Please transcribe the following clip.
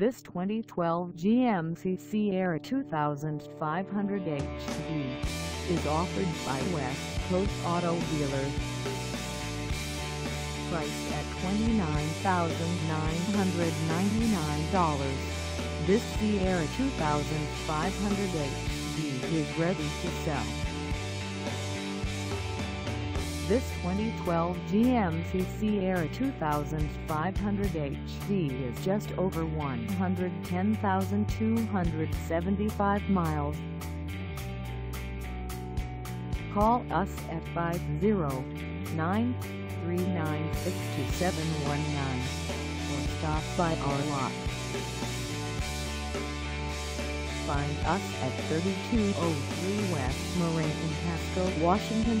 This 2012 GMC Sierra 2500 HV is offered by West Coast Auto Dealers. Priced at $29,999, this Sierra 2500 HV is ready to sell. This 2012 GMC Sierra 2500 HD is just over 110,275 miles. Call us at 509-396-2719 or stop by our lot. Find us at 3203 West Moraine in Pasco, Washington,